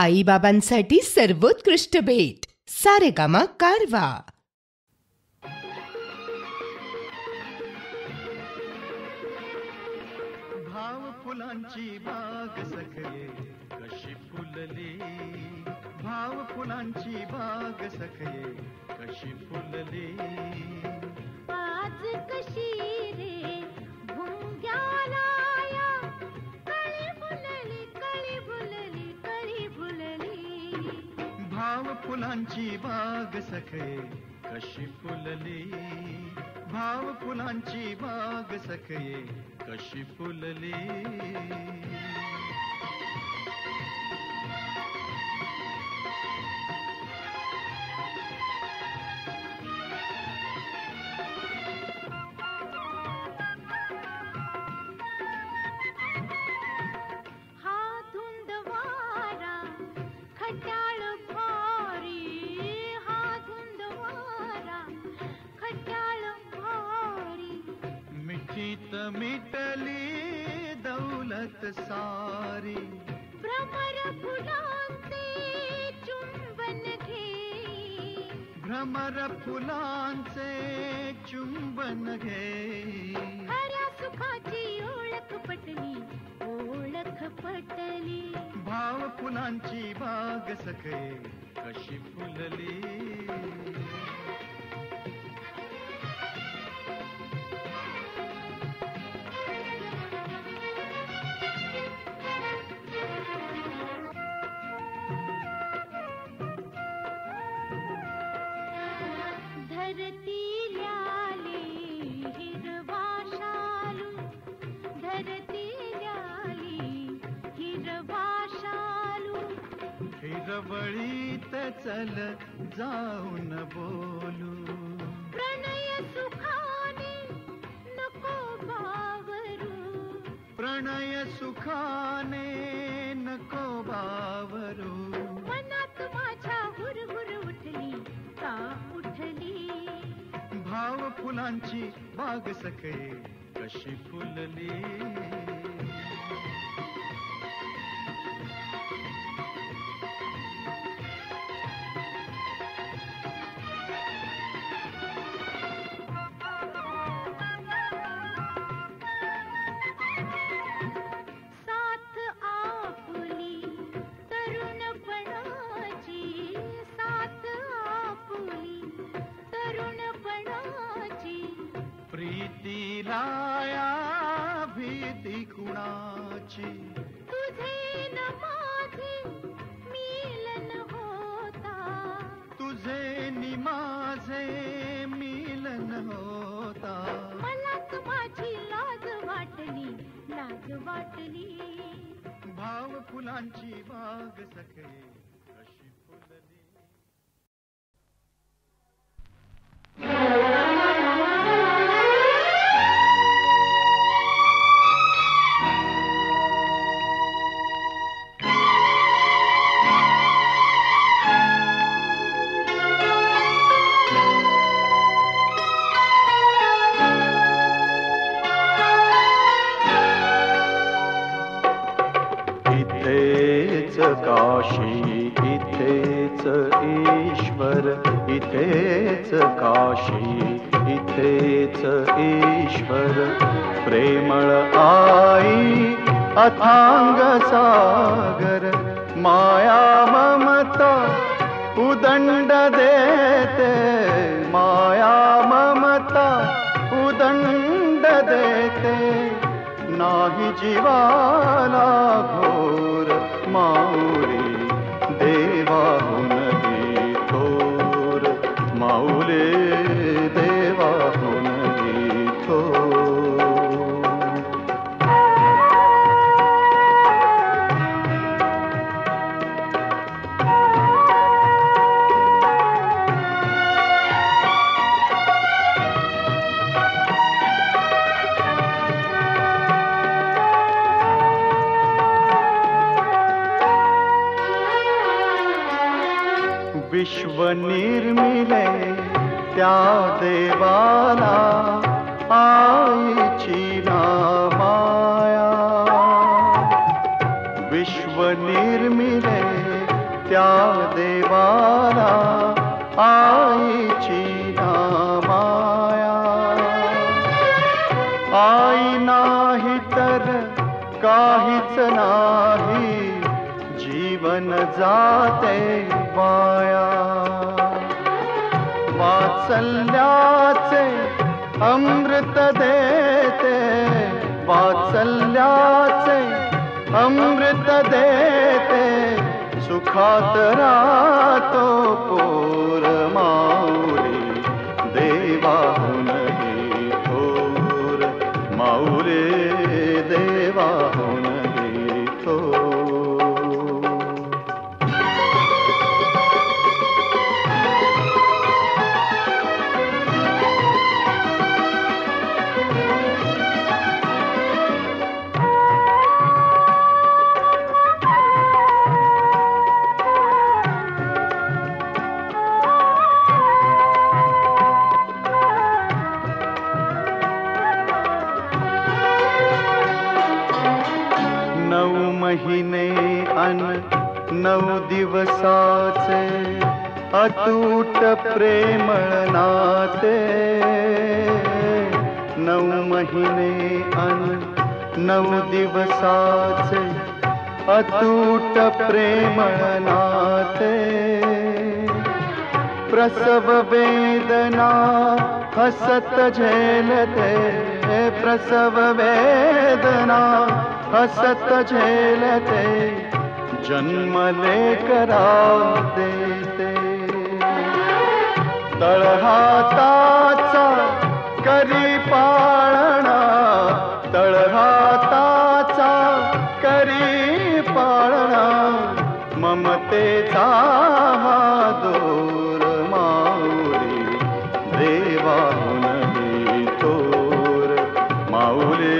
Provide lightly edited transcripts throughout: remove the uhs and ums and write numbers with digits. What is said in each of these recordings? आईबाबांसाठी सर्वोत्कृष्ट भेट सारेगामा कारवा. भाव फुलांची बाग सखये कशी फुलली, भाव फुलांची बाग सखये कशी फुलली, आज कशी रे भुंग्याला भाव फुलांची बाग सखे कशी फुलली, भाव फुलांची बाग सखे कशी फुलली. मिटली दौलत सारी भ्रमर फुलांचे चुंबन घे, भ्रमर फुलांचे चुंबन घे, खऱ्या सुखाची ओळख पटली, ओळख पटली. भाव फुलांची बाग सखे कशी फुलली, हिरवळीत चल जाऊन बोलू, प्रणय सुखाने नको बावरू, प्रणय सुखाने नको बावरू, मनात माझ्या हुरहुर उठली का उठली. भाव फुलांची बाग सखे कशी फुलली, तुझे न माझे मिलन होता, तुझे नि माझे मिलन होता, मला तुझी लाज वाटली, लाज वाटली. भाव फुलांची बाग सखे कशी फुलली. काशी इथेच ईश्वर, इथेच काशी इथेच ईश्वर, प्रेमळ आई अथांग सागर, माया ममता उदंड देते, माया ममता उदंड देते, नाही जीवाला घोर माऊली देवाहून ही थोर, माऊली देवाहून ही थोर. विश्व निर्मिले त्या देवाला आईची ना माया, विश्व निर्मिले प्यार देवाना आई चीना माया आई नाही तर काहीच नाही जीवन जाते वाया वात्सल्याचे अमृत देते वात्सल्याचे अमृत देते सुखात रातो पोर माऊली देवाहुनही थोर माऊले देवाहुनही थोर। महीने अन नव दिवसाचे अतूट प्रेम नाते नव महीने अन नव दिवसाचे अतूट प्रेम नाते प्रसव वेदना हसत झेलते प्रसव वेदना हसत झेलते जन्म लेकरा देते तळहाताचा करी पाळणा तळहाताचा करी पाळणा ममतेचा हा दोर माऊली देवाहुनही थोर माऊले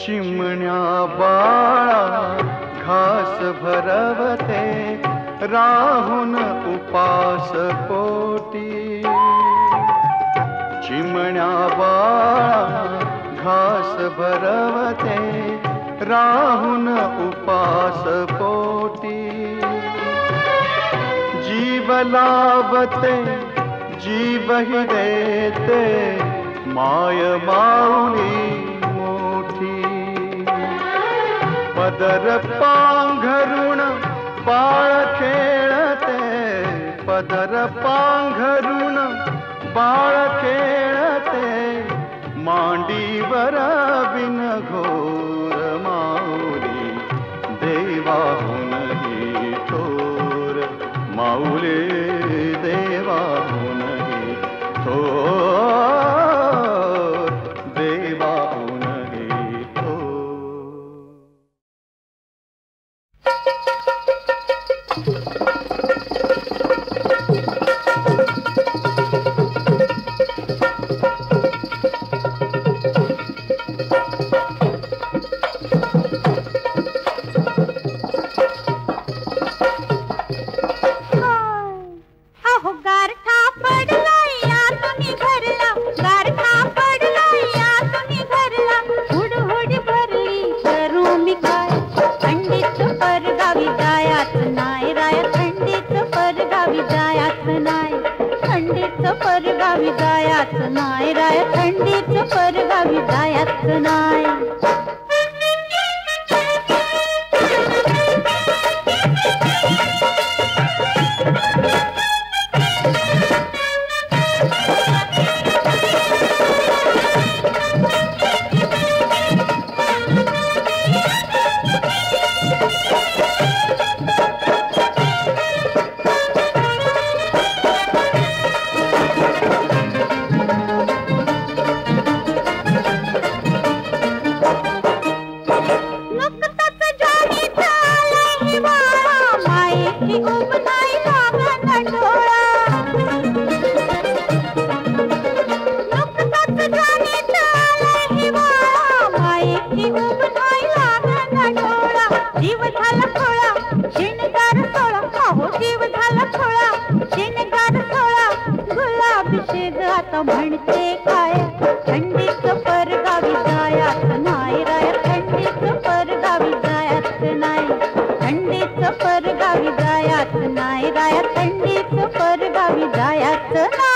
चिमण्या बाळा घास भरवते राहुन उपास पोटी चिमण्या बाळा घास भरवते राहुन उपास पोटी जीव लावते जीव ही देते माय माऊली पदर पांघरुण बाळ खेळते पदर पांघरुण बाळ खेळते मांडीवर बिन घोर माऊली देवाहुनही थोर माऊले देवाहुनही थोर देवाहुनही। विषय गाता म्हणते काय थंडीच परगावी जायात नाही राया थंडीच परगावी जायात नाही थंडीच परगावी जायात नाही राया थंडीच परगावी जायात नाही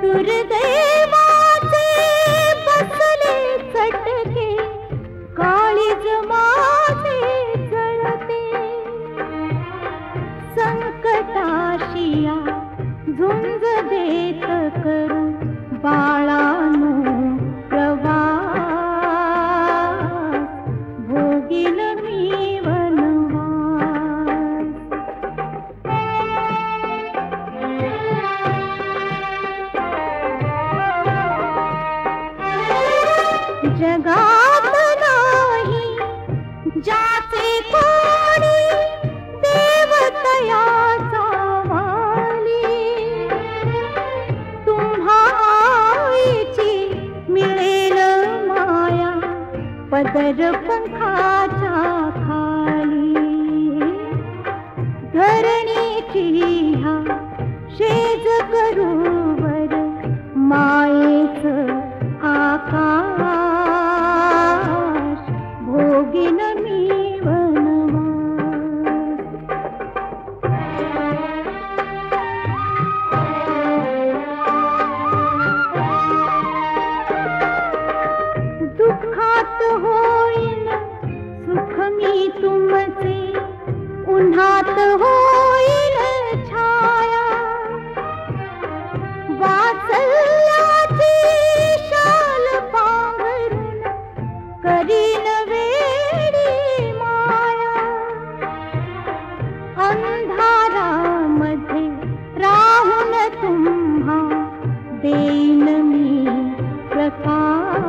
दुर्दैवाचे बसले चटके काळीज माझे। पर पंखा खाली धरणीची ह्या शेज करूवर मायेच आकाश भोगीन मी वनवा. दुःखात होईन सुख मी तुमचे उन्हात होईल छाया वासलाची शाल पांघरून करीन वेडी माया. अंधारामध्ये राहून तुम्हा देईन मी प्रकाश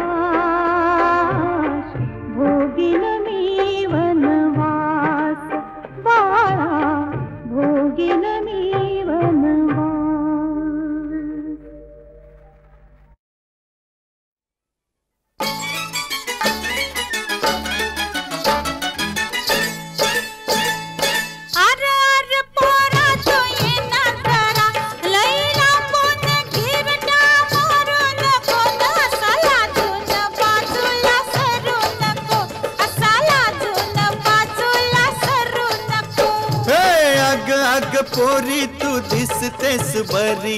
भोगीन मी वनवा भोगीन मी वनवा. पोरी तू दिसतेस बरी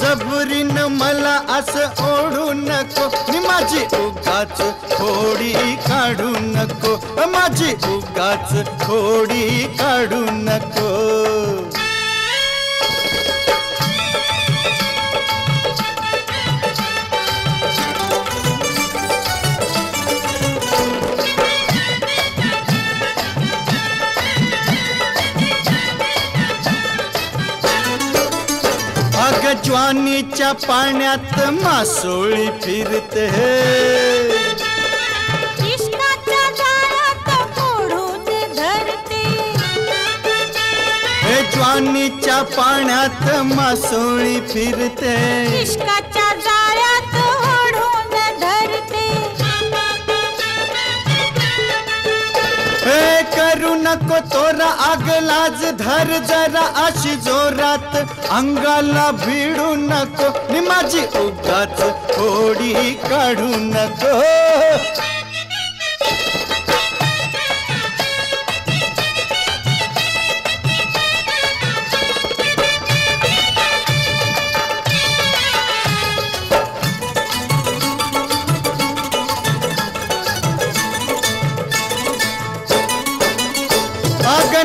जबरीन मला असं ओढू नको नि माझी उगाच खोडी काढू नको माझी उगाच खोडी काढू नको. ज्वानीच्या पाण्यात मासोळी फिरते कृष्णाच्या दारात ओढून धरते हे ज्वानीच्या पाण्यात मासोळी फिरते कृष्णाच्या दारात ओढून धरते हे करू नको तोरा आगलाज धर जरा अशी जोरात अंगाला भिडू नको नि माझी उगाच खोडी काढू नको.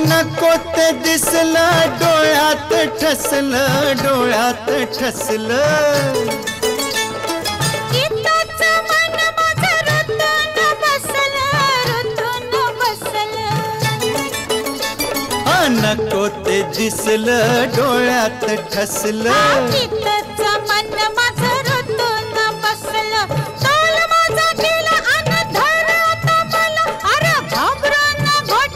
नको ते दिसलं डोळ्यात ठसलं डोळ्यात ठसलं गीताच मन माझं ऋतून बसलं ऋतून बसलं नको ते दिसलं डोळ्यात ठसलं गीताच मन माझं ऋतून बसलं तोल माझा गेला अन धरत मला अरे घाबरून घोट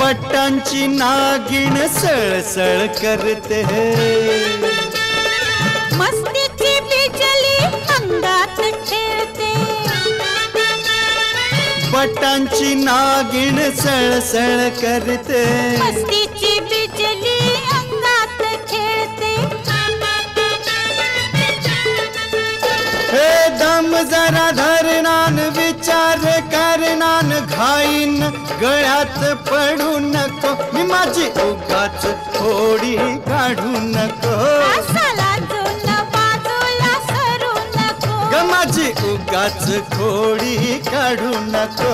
बटांची नागिण सळसळ करते मस्तीची बिजली अंगात खेळते बटांची नागिण सळसळ करते मस्तीची बिजली अंगात खेळते हे दम जरा धरणान विचार करणान घाईन गळ्यात पडू नको मी माझी उगाच खोडी काढू नको ग माझी उगाच खोडी काढू नको.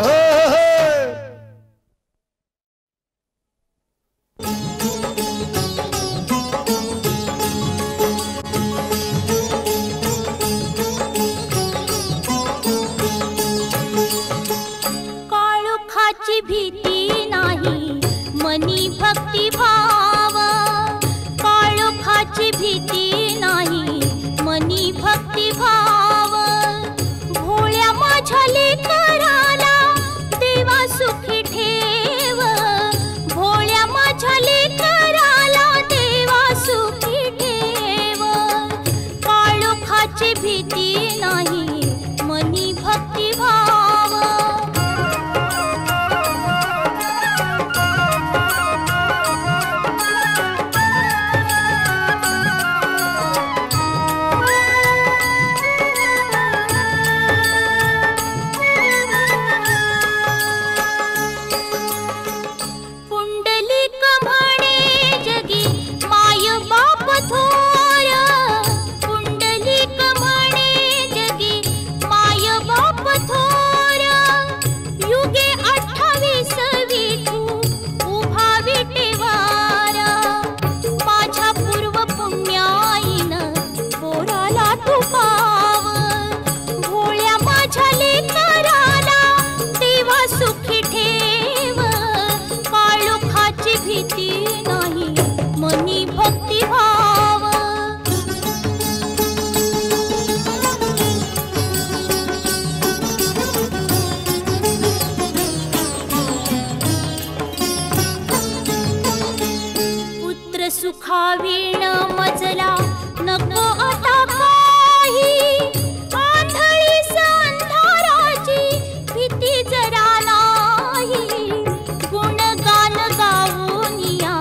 भीती नाही मनी भक्ति भाव सिद्धि नहीं मनी भक्ति भाव सुखावीण मजला नको आता काही आंधळी संधाराची भीती जरा नाही गुण गान गाऊन या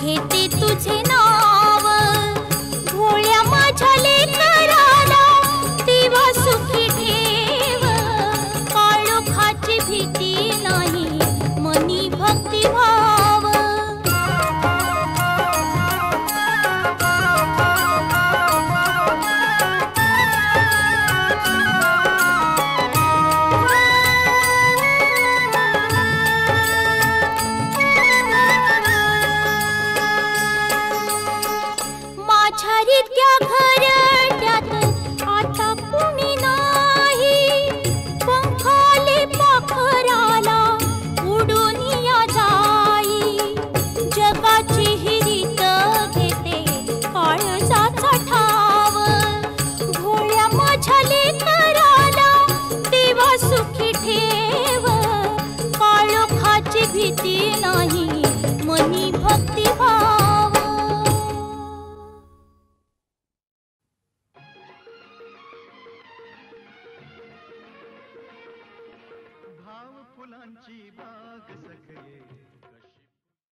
घेते तुझे नाव भोळ्या माझ्या लेकराला देवा सुखी ठेव काळोखाची भीती नाही मनी भक्ती भाव भाव फुलांची बाग सखी।